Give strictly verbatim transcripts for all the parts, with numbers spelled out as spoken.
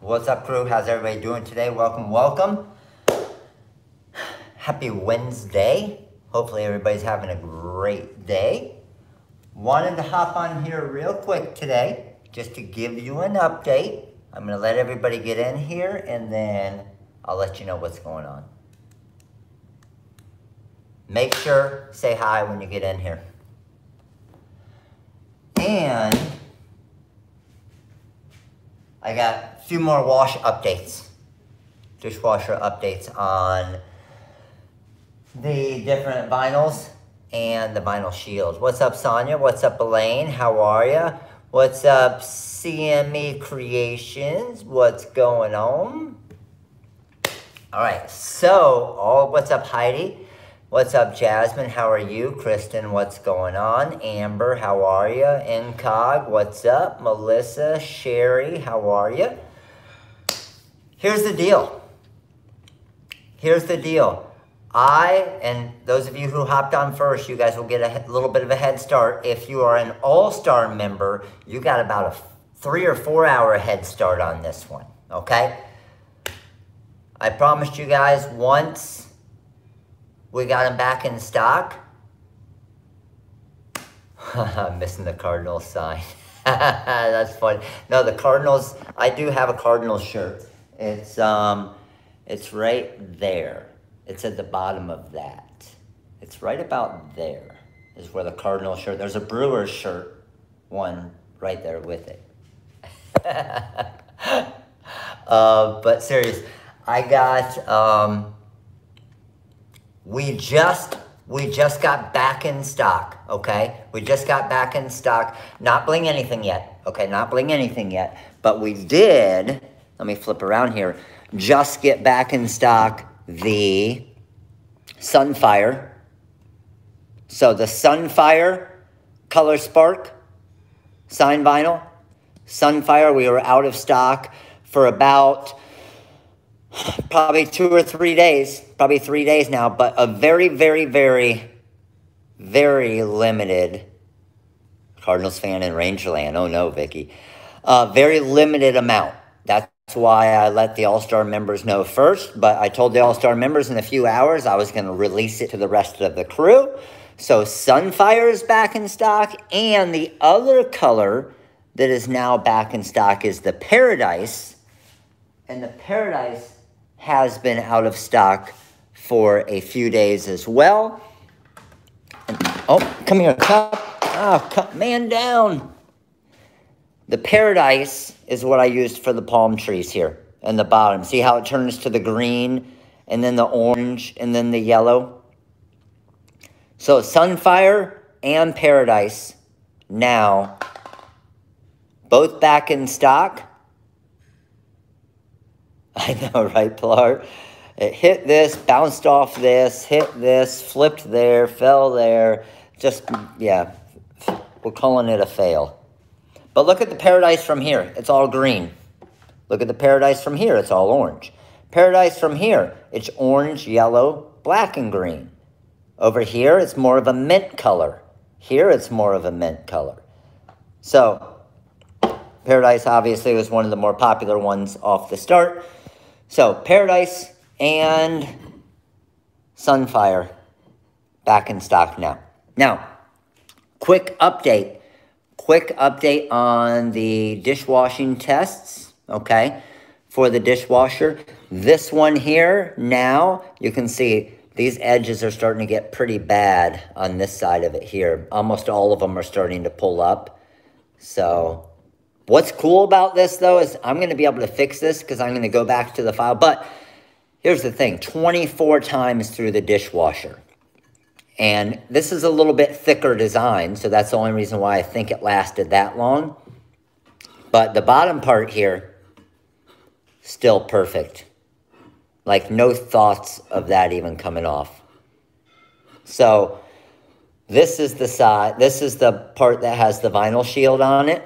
What's up, crew? How's everybody doing today? Welcome, welcome. Happy Wednesday. Hopefully everybody's having a great day. Wanted to hop on here real quick today just to give you an update. I'm gonna let everybody get in here and then I'll let you know what's going on. Make sure, say hi when you get in here. And I got a few more wash updates, dishwasher updates on the different vinyls and the vinyl shield. What's up, Sonia? What's up, Elaine? How are you? What's up, C M E Creations? What's going on? All right, so, all what's up, Heidi? What's up, Jasmine? How are you? Kristen, what's going on? Amber, how are you? Incog, what's up? Melissa, Sherry, how are you? Here's the deal. Here's the deal. I, and those of you who hopped on first, you guys will get a little bit of a head start. If you are an all-star member, you got about a three or four hour head start on this one, okay? I promised you guys once we got them back in stock. I'm missing the Cardinals sign. That's funny. No, the Cardinals, I do have a Cardinals shirt. It's, um, it's right there. It's at the bottom of that. It's right about there is where the Cardinals shirt, there's a Brewers shirt, one right there with it. uh, but serious, I got, um, We just, we just got back in stock, okay? We just got back in stock. Not Bling Anything yet, okay? Not Bling Anything yet. But we did, let me flip around here, just get back in stock the Sunfire. So the Sunfire ColorSpark sign vinyl. Sunfire, we were out of stock for about probably two or three days, probably three days now, but a very, very, very, very limited Cardinals fan in Rangerland. Oh no, Vicky. Uh, very limited amount. That's why I let the All-Star members know first, but I told the All-Star members in a few hours I was going to release it to the rest of the crew. So Sunfire is back in stock, and the other color that is now back in stock is the Paradise, and the Paradise has been out of stock for a few days as well. And, oh, come here, cup. Oh, cup, man down. The Paradise is what I used for the palm trees here in the bottom. See how it turns to the green, and then the orange, and then the yellow? So Sunfire and Paradise now both back in stock. I know, right, Pilar? It hit this, bounced off this, hit this, flipped there, fell there. Just, yeah, we're calling it a fail. But look at the Paradise from here. It's all green. Look at the Paradise from here. It's all orange. Paradise from here. It's orange, yellow, black, and green. Over here, it's more of a mint color. Here, it's more of a mint color. So, Paradise obviously was one of the more popular ones off the start. So, Paradise and Sunfire back in stock now. Now, quick update. Quick update on the dishwashing tests, okay, for the dishwasher. This one here now, you can see these edges are starting to get pretty bad on this side of it here. Almost all of them are starting to pull up. So, what's cool about this, though, is I'm going to be able to fix this because I'm going to go back to the file. But here's the thing, twenty-four times through the dishwasher. And this is a little bit thicker design, so that's the only reason why I think it lasted that long. But the bottom part here, still perfect. Like, no thoughts of that even coming off. So this is the side, this is the part that has the vinyl shield on it.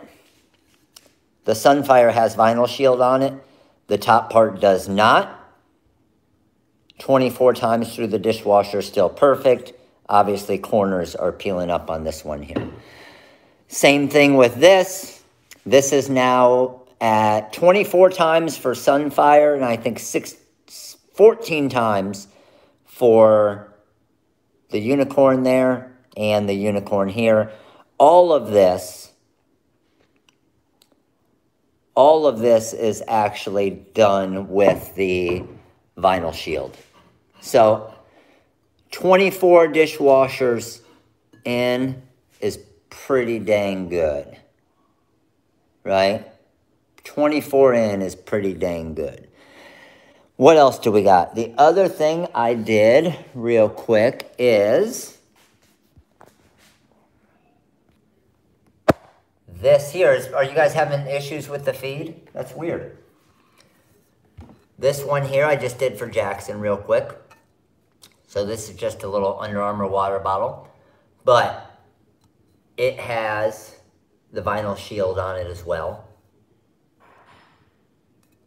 The Sunfire has vinyl shield on it. The top part does not. twenty-four times through the dishwasher, still perfect. Obviously, corners are peeling up on this one here. Same thing with this. This is now at twenty-four times for Sunfire, and I think six, fourteen times for the unicorn there and the unicorn here. All of this, all of this is actually done with the vinyl shield. So twenty-four dishwashers in is pretty dang good, right? twenty-four in is pretty dang good. What else do we got? The other thing I did real quick is this here. Is, are you guys having issues with the feed? That's weird. This one here I just did for Jackson real quick. So this is just a little Under Armour water bottle, but it has the vinyl shield on it as well,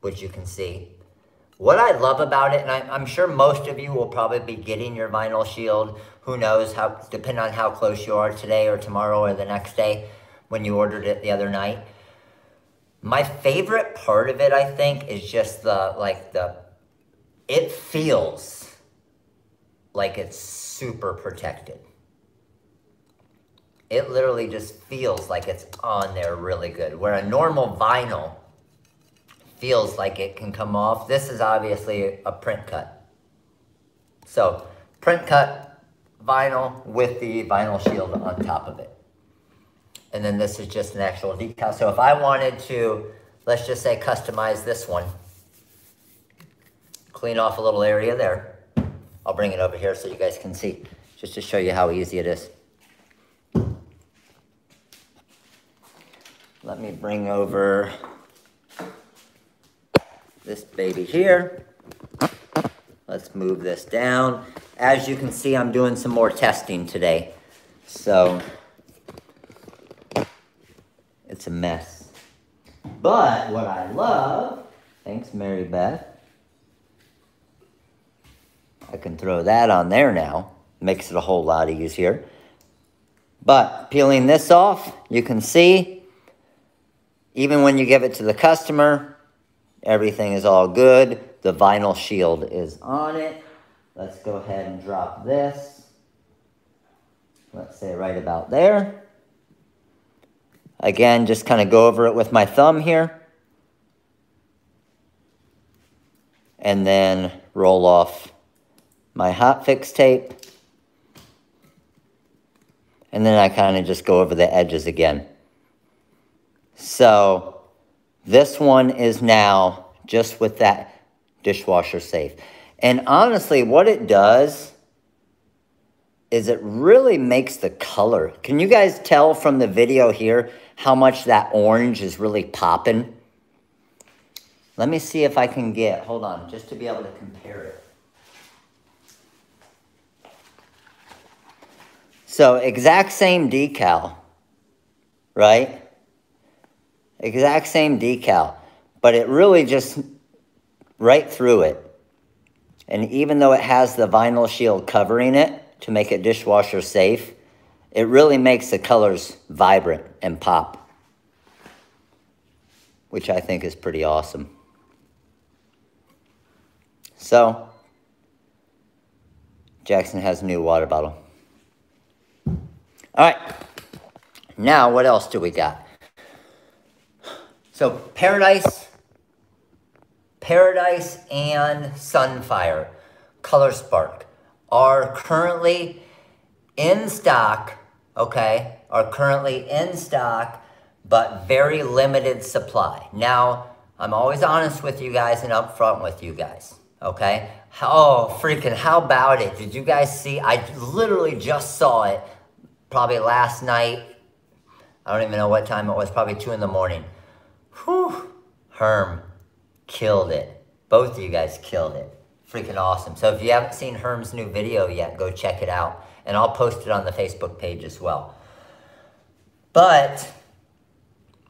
which you can see. What I love about it, and I, I'm sure most of you will probably be getting your vinyl shield, who knows, how, depending on how close you are today or tomorrow or the next day when you ordered it the other night. My favorite part of it, I think, is just the, like the, it feels like it's super protected. It literally just feels like it's on there really good, where a normal vinyl feels like it can come off. This is obviously a print cut. So print cut vinyl with the vinyl shield on top of it. And then this is just an actual decal. So if I wanted to, let's just say, customize this one, clean off a little area there. I'll bring it over here so you guys can see, just to show you how easy it is. Let me bring over this baby here. Let's move this down. As you can see, I'm doing some more testing today. So it's a mess. But what I love, thanks Mary Beth, I can throw that on there now. Makes it a whole lot easier. But peeling this off, you can see, even when you give it to the customer, everything is all good. The vinyl shield is on it. Let's go ahead and drop this. Let's say right about there. Again, just kind of go over it with my thumb here. And then roll off my hot fix tape. And then I kind of just go over the edges again. So this one is now just with that dishwasher safe. And honestly, what it does is it really makes the color. Can you guys tell from the video here how much that orange is really popping? Let me see if I can get, hold on, just to be able to compare it. So exact same decal, right? Exact same decal, but it really just right through it. And even though it has the vinyl shield covering it to make it dishwasher safe, it really makes the colors vibrant and pop, which I think is pretty awesome. So Jackson has a new water bottle. All right, now what else do we got? So Paradise, Paradise and Sunfire, ColorSpark are currently in stock, okay? Are currently in stock, but very limited supply. Now, I'm always honest with you guys and upfront with you guys, okay? Oh, freaking, how about it? Did you guys see? I literally just saw it probably last night. I don't even know what time it was, probably two in the morning. Whew, Herm killed it. Both of you guys killed it. Freaking awesome. So if you haven't seen Herm's new video yet, go check it out. And I'll post it on the Facebook page as well. But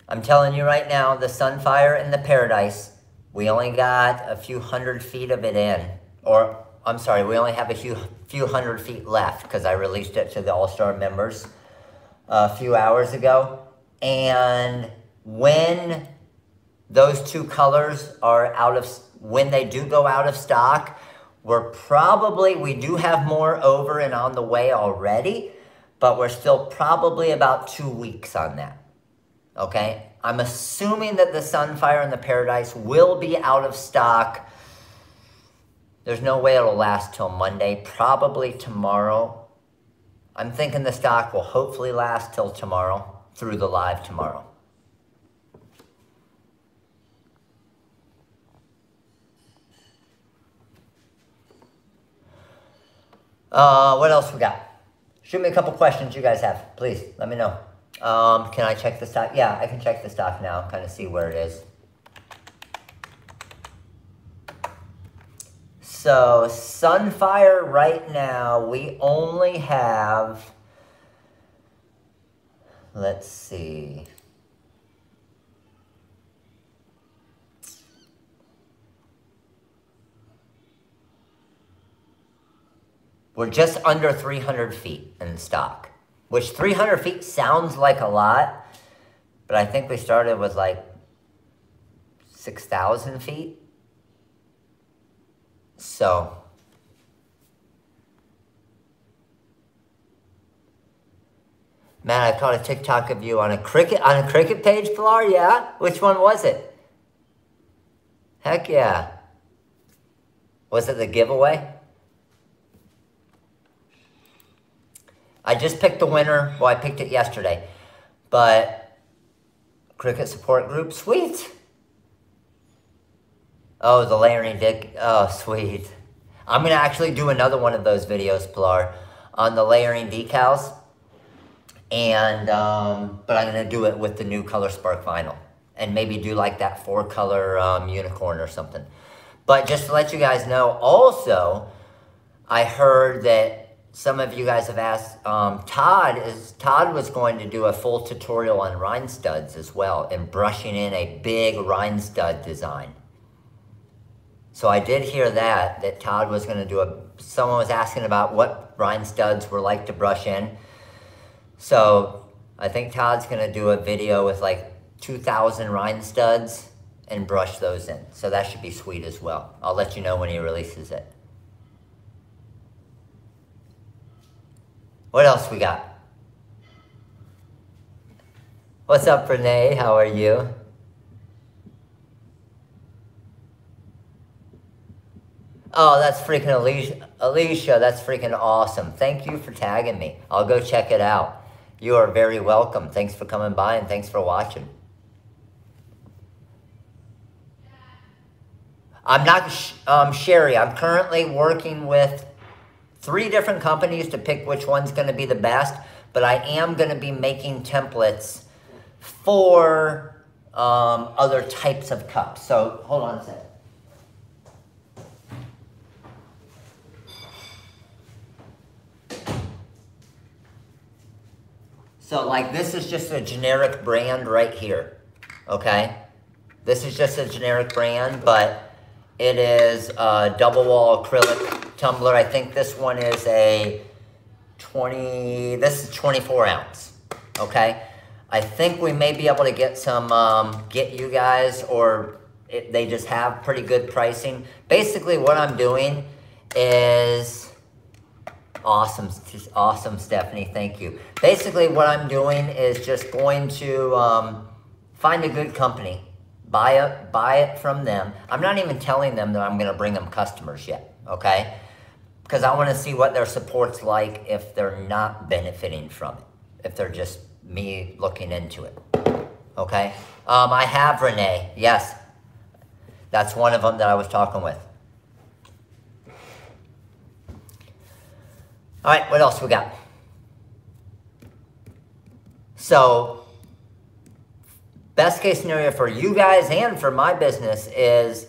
I'm telling you right now, the Sunfire and the Paradise, we only got a few hundred feet of it in. Or, I'm sorry, we only have a few, few hundred feet left because I released it to the All-Star members a few hours ago. And when Those two colors are out of, when they do go out of stock, we're probably, we do have more over and on the way already, but we're still probably about two weeks on that, okay? I'm assuming that the Sunfire and the Paradise will be out of stock. There's no way it'll last till Monday, probably tomorrow. I'm thinking the stock will hopefully last till tomorrow, through the live tomorrow. Uh, what else we got? Shoot me a couple questions you guys have, please. Let me know. Um, can I check the stock? Yeah, I can check the stock now, kind of see where it is. So, Sunfire right now, we only have, let's see. We're just under three hundred feet in stock, which three hundred feet sounds like a lot, but I think we started with like six thousand feet. So, man, I caught a TikTok of you on a Cricut, on a Cricut page, Pilar, yeah? Which one was it? Heck yeah. Was it the giveaway? I just picked the winner. Well, I picked it yesterday. But Cricut support group, sweet. Oh, the layering dick. Oh, sweet. I'm going to actually do another one of those videos, Pilar, on the layering decals. And, um, but I'm going to do it with the new ColorSpark vinyl. And maybe do like that four-color um, unicorn or something. But just to let you guys know, also, I heard that some of you guys have asked, um, Todd is Todd was going to do a full tutorial on Rhinestuds as well and brushing in a big Rhinestud design. So I did hear that, that Todd was going to do a, someone was asking about what Rhinestuds were like to brush in. So I think Todd's going to do a video with like two thousand Rhinestuds and brush those in. So that should be sweet as well. I'll let you know when he releases it. What else we got? What's up, Renee? How are you? Oh, that's freaking Alicia. Alicia, that's freaking awesome. Thank you for tagging me. I'll go check it out. You are very welcome. Thanks for coming by and thanks for watching. I'm not, um, Sherry, I'm currently working with three different companies to pick which one's going to be the best, but I am going to be making templates for um, other types of cups. So hold on a second. So like this is just a generic brand right here, okay? This is just a generic brand, but it is a double wall acrylic tumbler. I think this one is a twenty, this is twenty-four ounce, okay? I think we may be able to get some, um, get you guys, or it, they just have pretty good pricing. Basically what I'm doing is, awesome, awesome Stephanie, thank you. Basically what I'm doing is just going to um, find a good company, buy it, buy it from them. I'm not even telling them that I'm gonna bring them customers yet, okay? Because I want to see what their support's like if they're not benefiting from it, if they're just me looking into it, okay? Um, I have Renee, yes. That's one of them that I was talking with. All right, what else we got? So, best case scenario for you guys and for my business is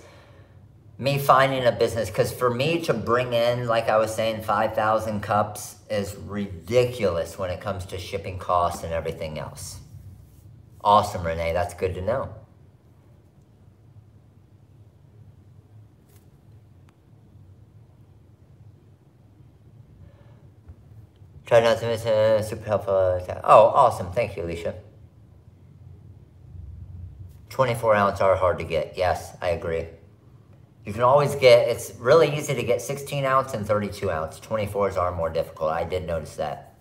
me finding a business, because for me to bring in, like I was saying, five thousand cups is ridiculous when it comes to shipping costs and everything else. Awesome, Renee. That's good to know. Try not to miss a super helpful. Oh, awesome. Thank you, Alicia. twenty-four ounce are hard to get. Yes, I agree. You can always get, it's really easy to get sixteen ounce and thirty-two ounce. twenty-fours are more difficult. I did notice that.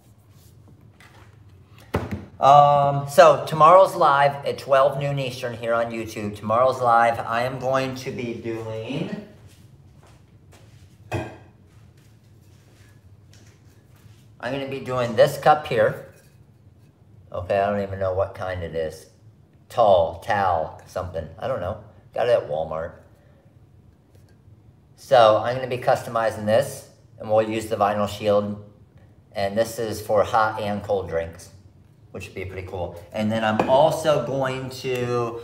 Um, so tomorrow's live at twelve noon Eastern here on YouTube. Tomorrow's live, I am going to be doing... I'm going to be doing this cup here. Okay, I don't even know what kind it is. Tall, towel, something. I don't know. Got it at Walmart. So I'm going to be customizing this, and we'll use the vinyl shield. And this is for hot and cold drinks, which would be pretty cool. And then I'm also going to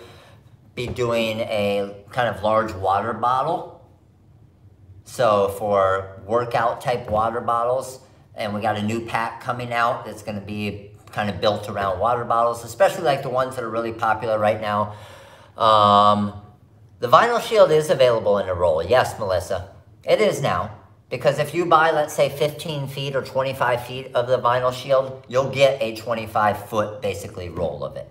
be doing a kind of large water bottle. So for workout type water bottles, and we got a new pack coming out that's going to be kind of built around water bottles, especially like the ones that are really popular right now. Um, the vinyl shield is available in a roll. Yes, Melissa, it is now. Because if you buy, let's say, fifteen feet or twenty-five feet of the vinyl shield, you'll get a twenty-five foot, basically, roll of it.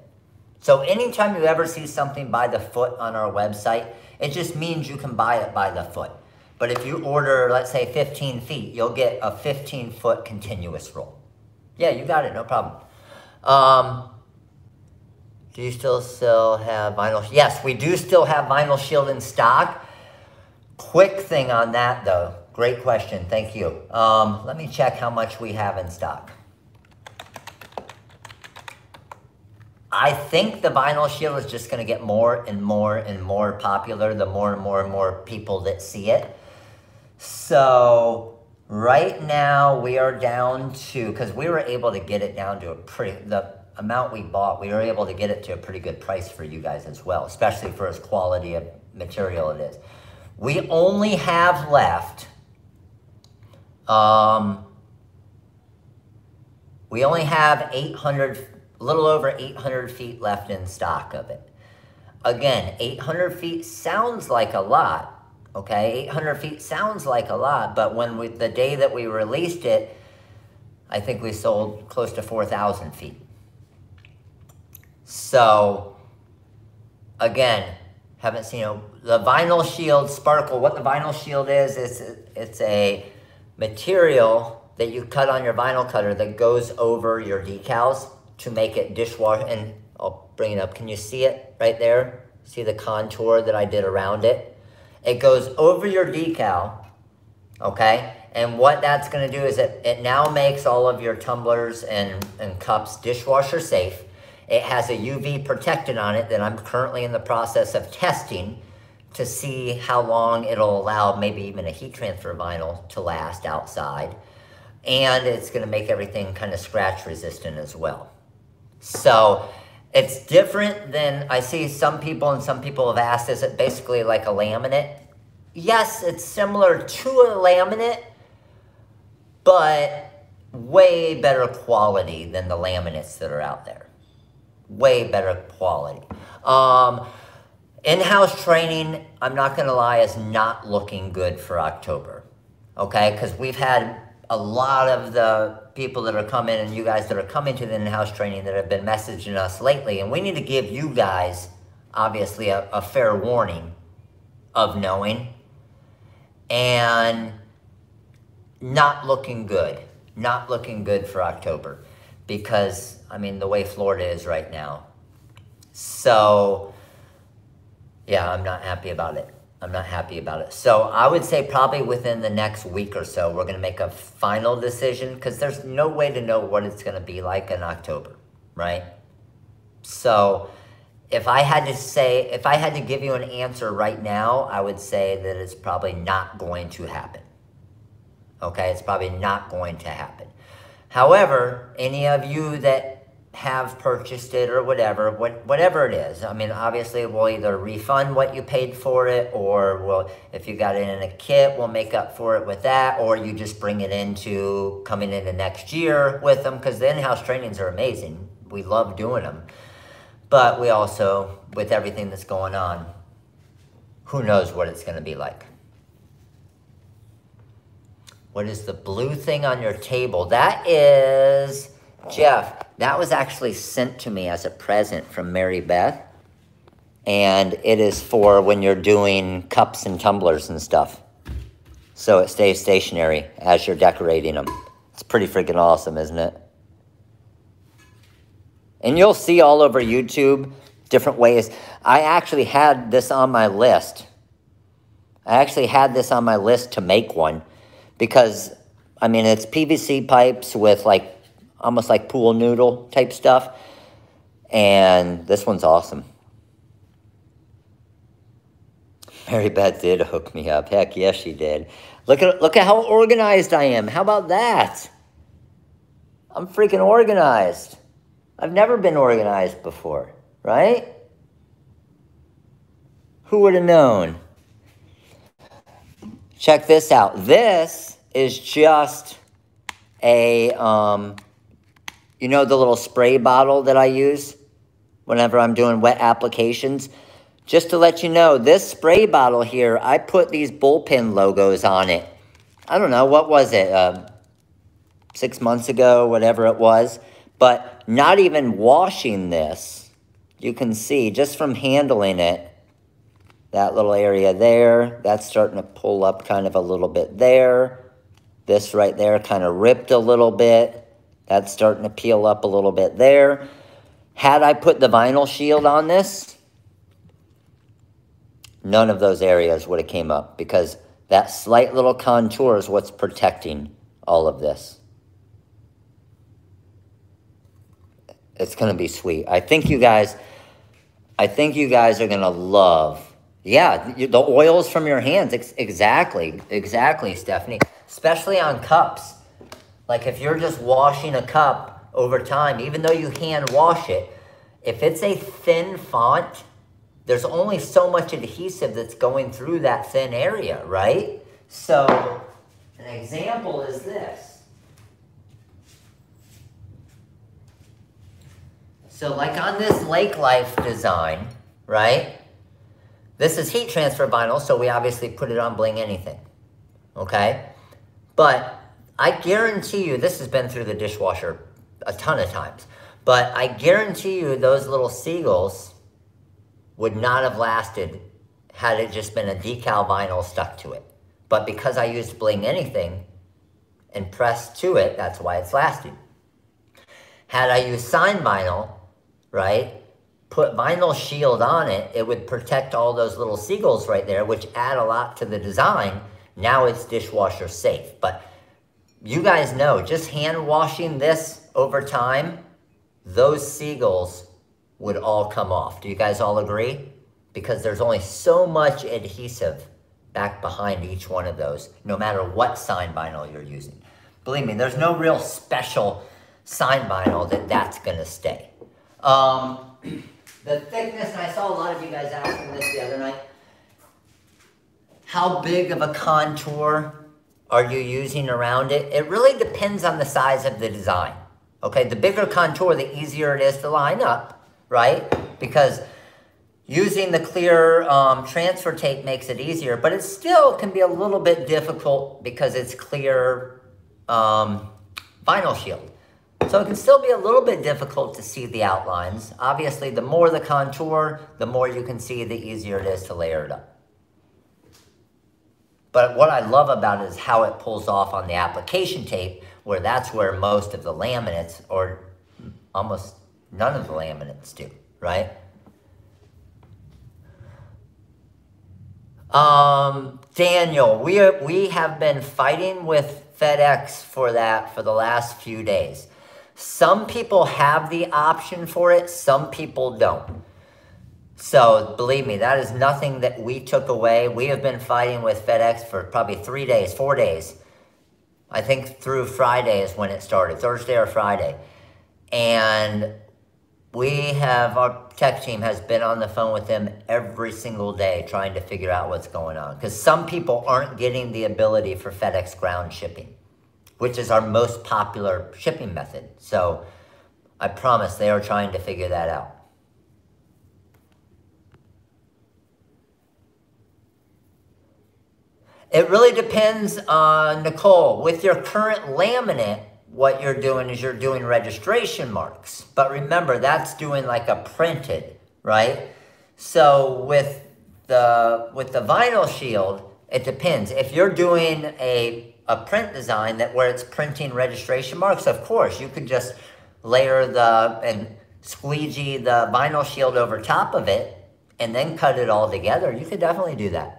So anytime you ever see something by the foot on our website, it just means you can buy it by the foot. But if you order, let's say, fifteen feet, you'll get a fifteen foot continuous roll. Yeah, you got it, no problem. Um, do you still still have vinyl? Yes, we do still have vinyl shield in stock. Quick thing on that, though. Great question, thank you. Um, let me check how much we have in stock. I think the vinyl shield is just gonna get more and more and more popular the more and more and more people that see it. So right now we are down to, because we were able to get it down to a pretty, the amount we bought, we were able to get it to a pretty good price for you guys as well, especially for as quality of material it is. We only have left, Um, we only have eight hundred, a little over eight hundred feet left in stock of it. Again, eight hundred feet sounds like a lot, okay? eight hundred feet sounds like a lot, but when we, the day that we released it, I think we sold close to four thousand feet. So, again, haven't seen a, the vinyl shield sparkle. What the vinyl shield is, it's it's a material that you cut on your vinyl cutter that goes over your decals to make it dishwash, and I'll bring it up. Can you see it right there? See the contour that I did around it? It goes over your decal, okay? And what that's gonna do is it, it now makes all of your tumblers and, and cups dishwasher safe. It has a U V protectant on it that I'm currently in the process of testing to see how long it'll allow maybe even a heat transfer vinyl to last outside. And it's gonna make everything kind of scratch resistant as well. So it's different than, I see some people and some people have asked, is it basically like a laminate? Yes, it's similar to a laminate, but way better quality than the laminates that are out there. Way better quality. Um, In-house training, I'm not gonna lie, is not looking good for October, okay? Because we've had a lot of the people that are coming and you guys that are coming to the in-house training that have been messaging us lately, and we need to give you guys, obviously, a, a fair warning of knowing, and not looking good, not looking good for October, because, I mean, the way Florida is right now. So, yeah, I'm not happy about it. I'm not happy about it. So I would say probably within the next week or so, we're gonna make a final decision because there's no way to know what it's gonna be like in October, right? So if I had to say, if I had to give you an answer right now, I would say that it's probably not going to happen. Okay, it's probably not going to happen. However, any of you that have purchased it or whatever, what, whatever it is. I mean, obviously, we'll either refund what you paid for it, or we'll, if you got it in a kit, we'll make up for it with that, or you just bring it into coming into next year with them, because the in-house trainings are amazing. We love doing them. But we also, with everything that's going on, who knows what it's going to be like. What is the blue thing on your table? That is... Jeff, that was actually sent to me as a present from Mary Beth. and it is for when you're doing cups and tumblers and stuff. So it stays stationary as you're decorating them. It's pretty freaking awesome, isn't it? And you'll see all over YouTube different ways. I actually had this on my list. I actually had this on my list to make one because, I mean, it's P V C pipes with like almost like pool noodle type stuff. And this one's awesome. Mary Beth did hook me up. Heck, yes, she did. Look at, look at how organized I am. How about that? I'm freaking organized. I've never been organized before, right? Who would have known? Check this out. This is just a, um, you know, the little spray bottle that I use whenever I'm doing wet applications. Just to let you know, this spray bottle here, I put these bullpen logos on it. I don't know, what was it? Uh, six months ago, whatever it was. But not even washing this, you can see just from handling it, that little area there, that's starting to pull up kind of a little bit there. This right there kind of ripped a little bit. That's starting to peel up a little bit there. Had I put the vinyl shield on this, none of those areas would have came up because that slight little contour is what's protecting all of this. It's going to be sweet. I think you guys, I think you guys are going to love. Yeah, the oils from your hands. Exactly, exactly, Stephanie. Especially on cups. Like if you're just washing a cup over time, even though you hand wash it, if it's a thin font, there's only so much adhesive that's going through that thin area, right? So an example is this. So like on this Lake Life design, right? This is heat transfer vinyl, so we obviously put it on Bling Anything, okay? But I guarantee you, this has been through the dishwasher a ton of times, but I guarantee you those little seagulls would not have lasted had it just been a decal vinyl stuck to it. But because I used Bling Anything and pressed to it, that's why it's lasting. Had I used sign vinyl, right? Put vinyl shield on it, it would protect all those little seagulls right there, which add a lot to the design. Now it's dishwasher safe. But you guys know, just hand washing this over time, those seagulls would all come off. Do you guys all agree? Because there's only so much adhesive back behind each one of those, no matter what sign vinyl you're using. Believe me, there's no real special sign vinyl that that's gonna stay. Um, The thickness, and I saw a lot of you guys asking this the other night. How big of a contour are you using around it? It really depends on the size of the design. Okay, the bigger contour, the easier it is to line up, right? Because using the clear um, transfer tape makes it easier, but it still can be a little bit difficult because it's clear um, vinyl shield. So it can still be a little bit difficult to see the outlines. Obviously, the more the contour, the more you can see, the easier it is to layer it up. But what I love about it is how it pulls off on the application tape, where that's where most of the laminates, or almost none of the laminates do, right? Um, Daniel, we, are, we have been fighting with FedEx for that for the last few days. Some people have the option for it, some people don't. So believe me, that is nothing that we took away. We have been fighting with FedEx for probably three days, four days. I think through Friday is when it started, Thursday or Friday. And we have, our tech team has been on the phone with them every single day trying to figure out what's going on. Because some people aren't getting the ability for FedEx ground shipping, which is our most popular shipping method. So I promise they are trying to figure that out. It really depends on, Nicole, with your current laminate, what you're doing is you're doing registration marks. But remember, that's doing like a printed, right? So with the with the vinyl shield, it depends. If you're doing a, a print design that where it's printing registration marks, of course, you could just layer the and squeegee the vinyl shield over top of it and then cut it all together. You could definitely do that.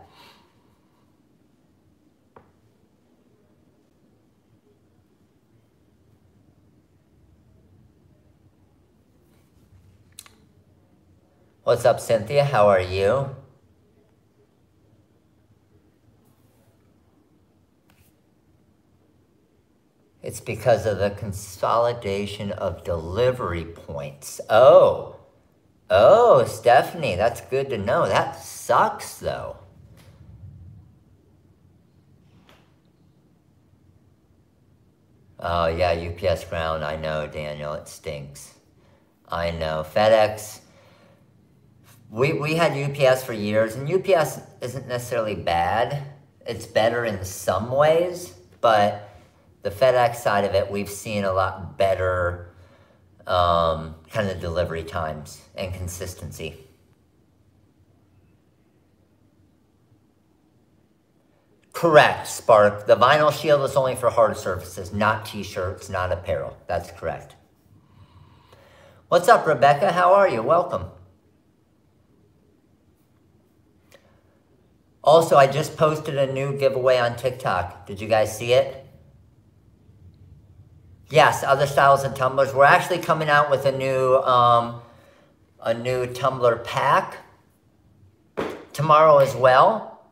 What's up, Cynthia? How are you? It's because of the consolidation of delivery points. Oh, oh, Stephanie, that's good to know. That sucks, though. Oh, yeah, U P S ground. I know, Daniel, it stinks. I know, FedEx. We, we had U P S for years, and U P S isn't necessarily bad. It's better in some ways, but the FedEx side of it, we've seen a lot better um, kind of delivery times and consistency. Correct, Spark. The vinyl shield is only for hard surfaces, not t-shirts, not apparel. That's correct. What's up, Rebecca? How are you? Welcome. Also, I just posted a new giveaway on TikTok. Did you guys see it? Yes, other styles and tumblers. We're actually coming out with a new, um, a new tumbler pack tomorrow as well.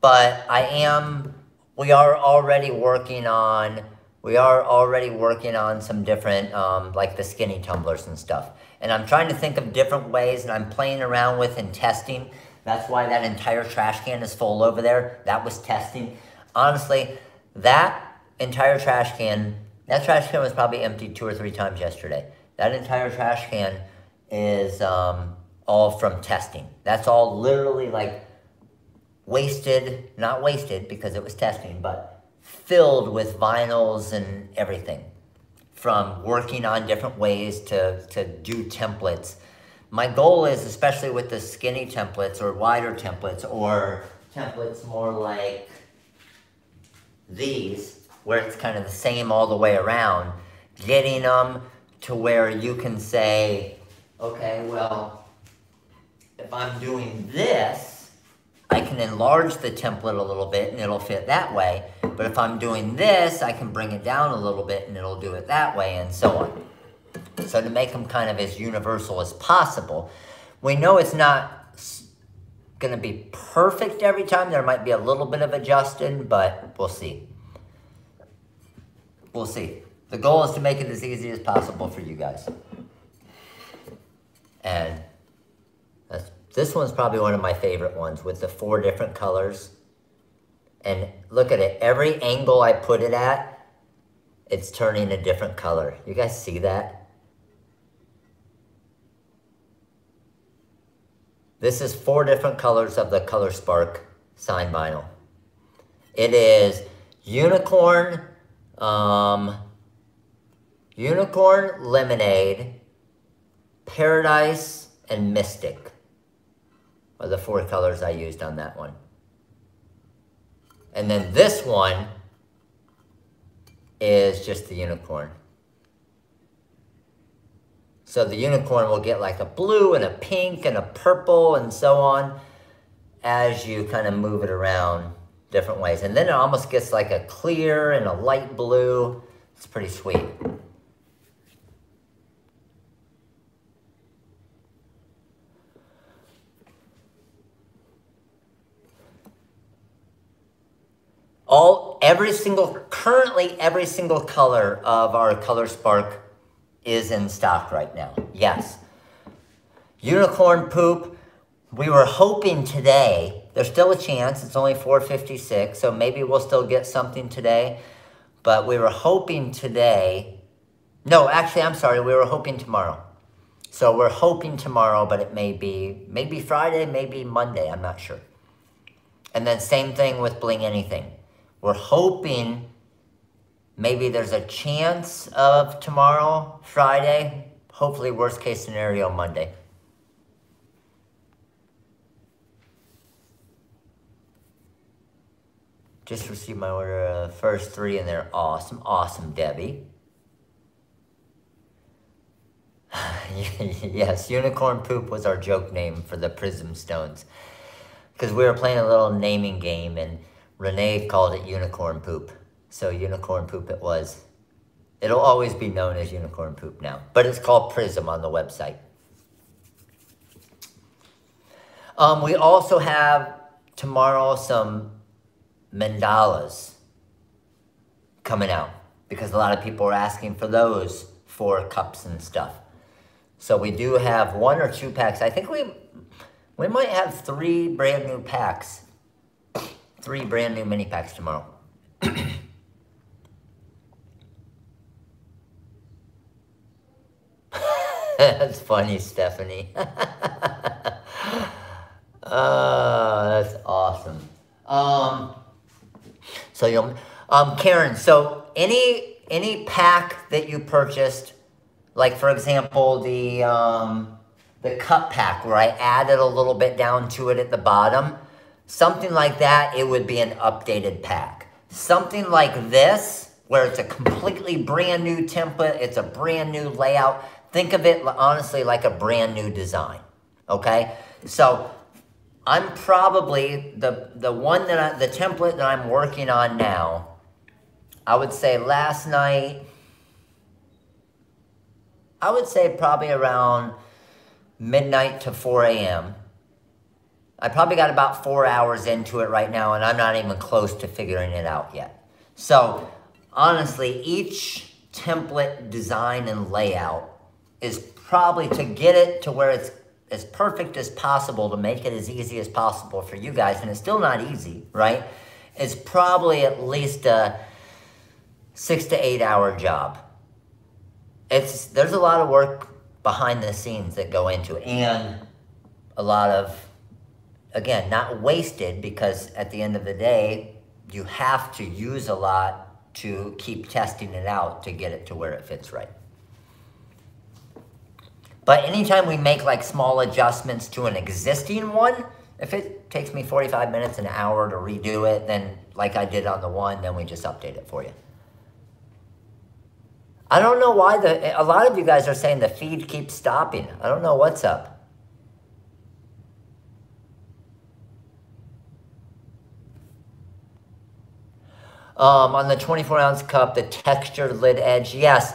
But I am, we are already working on, we are already working on some different, um, like the skinny tumblers and stuff. And I'm trying to think of different ways, and I'm playing around with and testing. That's why that entire trash can is full over there. That was testing. Honestly, that entire trash can, that trash can was probably emptied two or three times yesterday. That entire trash can is um, all from testing. That's all literally like wasted, not wasted because it was testing, but filled with vinyls and everything from working on different ways to, to do templates. My goal is, especially with the skinny templates or wider templates or templates more like these, where it's kind of the same all the way around, getting them to where you can say, okay, well, if I'm doing this, I can enlarge the template a little bit and it'll fit that way. But if I'm doing this, I can bring it down a little bit and it'll do it that way, and so on. So to make them kind of as universal as possible. We know it's not going to be perfect every time. There might be a little bit of adjusting, but we'll see. We'll see. The goal is to make it as easy as possible for you guys. And that's, this one's probably one of my favorite ones with the four different colors. And look at it. Every angle I put it at, it's turning a different color. You guys see that? This is four different colors of the ColorSpark sign vinyl. It is unicorn, um, unicorn, lemonade, paradise, and mystic are the four colors I used on that one. And then this one is just the unicorn. So the unicorn will get like a blue and a pink and a purple and so on as you kind of move it around different ways. And then it almost gets like a clear and a light blue. It's pretty sweet. All, every single, currently every single color of our ColorSpark is in stock right now. Yes. Unicorn poop. We were hoping today. There's still a chance. It's only four fifty-six, so maybe we'll still get something today. But we were hoping today. No, actually, I'm sorry. We were hoping tomorrow. So we're hoping tomorrow, but it may be, maybe Friday, maybe Monday. I'm not sure. And then same thing with Bling Anything. We're hoping maybe there's a chance of tomorrow, Friday, hopefully worst case scenario, Monday. Just received my order, uh, first three, and they're awesome. Awesome, Debbie. Yes, Unicorn Poop was our joke name for the Prism Stones. Because we were playing a little naming game, and Renee called it Unicorn Poop. So Unicorn Poop it was. It'll always be known as Unicorn Poop now. But it's called Prism on the website. Um, we also have tomorrow some mandalas coming out. Because a lot of people are asking for those for cups and stuff. So we do have one or two packs. I think we... We might have three brand new packs, three brand new mini packs tomorrow. That's funny, Stephanie. Oh, that's awesome. Um, so you'll, um, Karen. So any any pack that you purchased, like for example the. Um, The cup pack where I added a little bit down to it at the bottom. Something like that, it would be an updated pack. Something like this, where it's a completely brand new template, it's a brand new layout. Think of it, honestly, like a brand new design, okay? So I'm probably, the, the one that I, the template that I'm working on now, I would say last night, I would say probably around midnight to four A M I probably got about four hours into it right now, and I'm not even close to figuring it out yet. So, honestly, each template design and layout is probably to get it to where it's as perfect as possible, to make it as easy as possible for you guys, and it's still not easy, right? It's probably at least a six to eight hour job. It's, there's a lot of work behind the scenes that go into it, and a lot of, again, not wasted, because at the end of the day, you have to use a lot to keep testing it out to get it to where it fits right. But anytime we make like small adjustments to an existing one, if it takes me forty-five minutes, an hour to redo it, then like I did on the one, then we just update it for you. I don't know why the, a lot of you guys are saying the feed keeps stopping. I don't know what's up. Um, on the twenty-four ounce cup, the textured lid edge. Yes,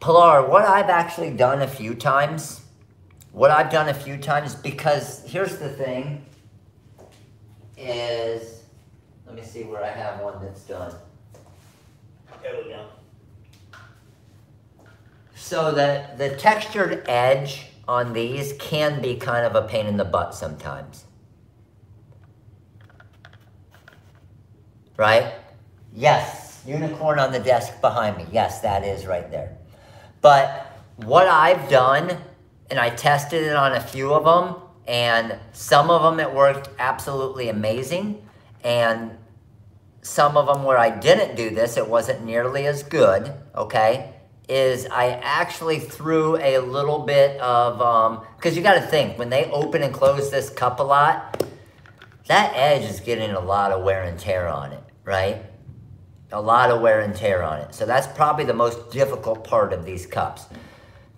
Pilar, what I've actually done a few times, what I've done a few times, because here's the thing, is, let me see where I have one that's done. There we go. So the, the textured edge on these can be kind of a pain in the butt sometimes. Right? Yes, unicorn on the desk behind me. Yes, that is right there. But what I've done, and I tested it on a few of them, and some of them it worked absolutely amazing, and some of them where I didn't do this, it wasn't nearly as good, okay? Is I actually threw a little bit of, um, because you got to think, when they open and close this cup a lot, that edge is getting a lot of wear and tear on it, right? A lot of wear and tear on it. So that's probably the most difficult part of these cups.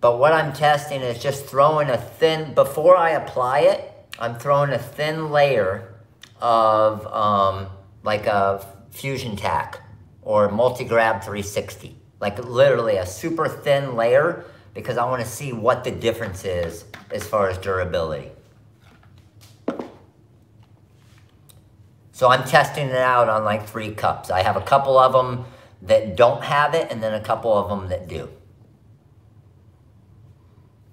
But what I'm testing is just throwing a thin, before I apply it, I'm throwing a thin layer of um, like a Fusion Tack or Multi-Grab three sixty. Like literally a super thin layer, because I want to see what the difference is as far as durability. So I'm testing it out on like three cups. I have a couple of them that don't have it, and then a couple of them that do.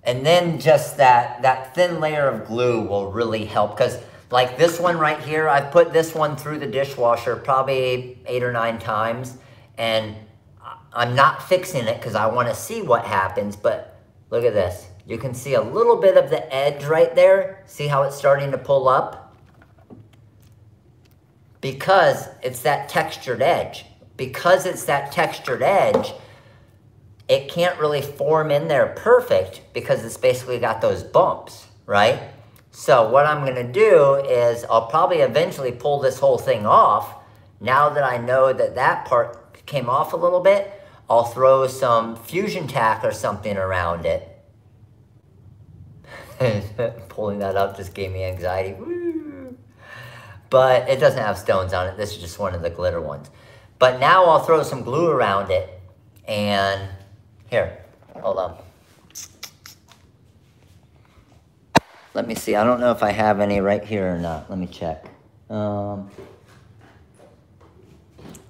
And then just that, that thin layer of glue will really help, because like this one right here, I've put this one through the dishwasher probably eight or nine times, and I'm not fixing it because I want to see what happens, but look at this. You can see a little bit of the edge right there. See how it's starting to pull up? Because it's that textured edge. Because it's that textured edge, it can't really form in there perfect because it's basically got those bumps, right? So what I'm going to do is I'll probably eventually pull this whole thing off. Now that I know that that part came off a little bit, I'll throw some Fusion Tack or something around it. Pulling that up just gave me anxiety. Woo! But it doesn't have stones on it. This is just one of the glitter ones. But now I'll throw some glue around it. And here, hold on. Let me see. I don't know if I have any right here or not. Let me check. Um,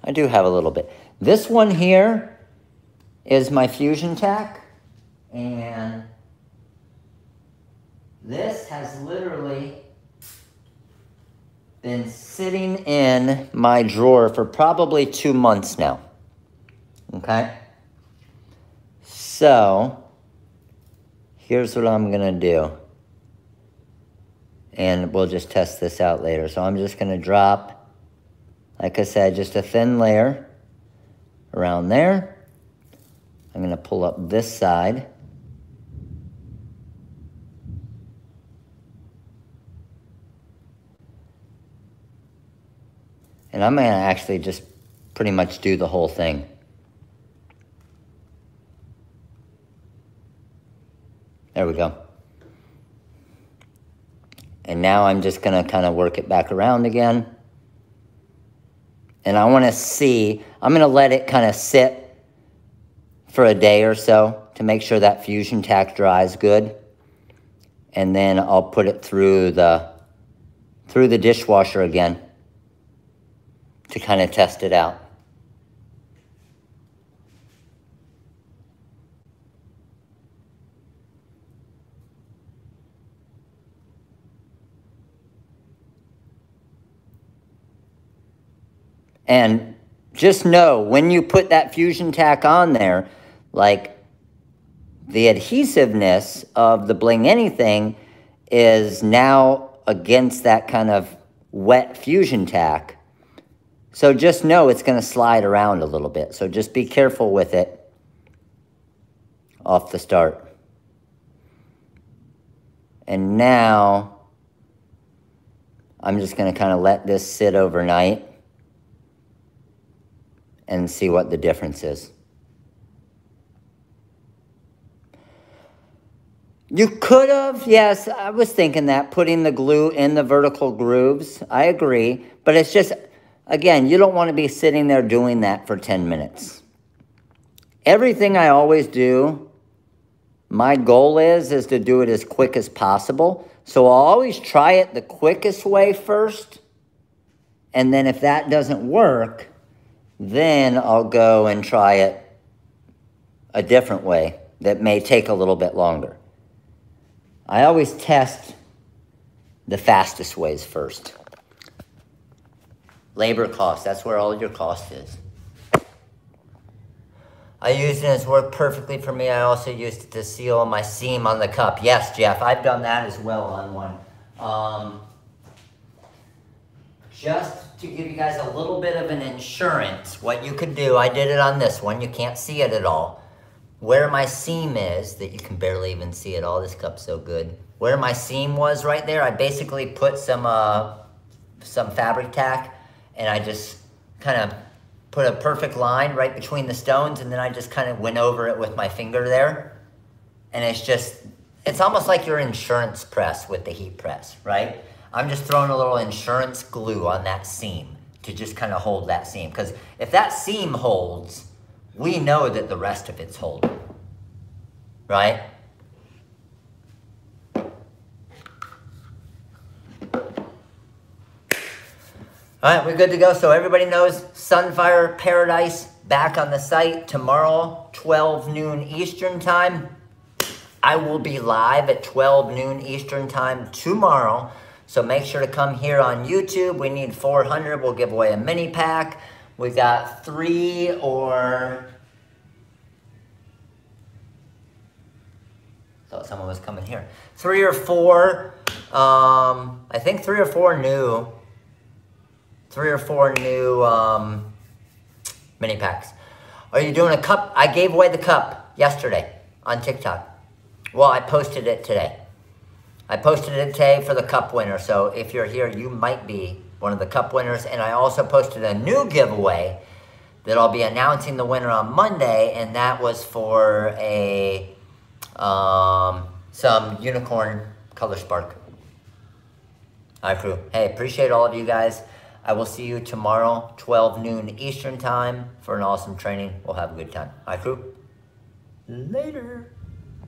I do have a little bit. This one here is my Fusion Tack. And this has literally been sitting in my drawer for probably two months now. Okay? So, here's what I'm going to do. And we'll just test this out later. So I'm just going to drop, like I said, just a thin layer around there. I'm going to pull up this side. And I'm going to actually just pretty much do the whole thing. There we go. And now I'm just going to kind of work it back around again. And I want to see, I'm going to let it kind of sit for a day or so to make sure that Fusion Tack dries good. And then I'll put it through the, through the dishwasher again, to kind of test it out. And just know, when you put that Fusion Tack on there, like, the adhesiveness of the Bling Anything is now against that kind of wet Fusion Tack. So just know it's going to slide around a little bit. So just be careful with it off the start. And now I'm just going to kind of let this sit overnight and see what the difference is. You could have, yes, I was thinking that, putting the glue in the vertical grooves. I agree, but it's just... Again, you don't want to be sitting there doing that for ten minutes. Everything I always do, my goal is, is to do it as quick as possible. So I'll always try it the quickest way first. And then if that doesn't work, then I'll go and try it a different way that may take a little bit longer. I always test the fastest ways first. Labor cost, that's where all your cost is. I used it, it's worked perfectly for me. I also used it to seal my seam on the cup. Yes, Jeff, I've done that as well on one. Um, just to give you guys a little bit of an insurance, what you could do, I did it on this one, you can't see it at all. Where my seam is, that you can barely even see it, all this cup's so good. Where my seam was right there, I basically put some, uh, some fabric tack. And I just kind of put a perfect line right between the stones, and then I just kind of went over it with my finger there. And it's just, it's almost like your insurance press with the heat press, right? I'm just throwing a little insurance glue on that seam to just kind of hold that seam. Because if that seam holds, we know that the rest of it's holding, right? All right, we're good to go. So everybody knows Sunfire Paradise back on the site tomorrow, twelve noon Eastern time. I will be live at twelve noon Eastern time tomorrow. So make sure to come here on YouTube. We need four hundred. We'll give away a mini pack. We got three or... thought someone was coming here. Three or four, um, I think three or four new... Three or four new um, mini packs. Are you doing a cup? I gave away the cup yesterday on TikTok. Well, I posted it today. I posted it today for the cup winner. So if you're here, you might be one of the cup winners. And I also posted a new giveaway that I'll be announcing the winner on Monday, and that was for a um, some unicorn ColorSpark. Hi crew. Hey, appreciate all of you guys. I will see you tomorrow, twelve noon Eastern time, for an awesome training. We'll have a good time. Hi crew. Later.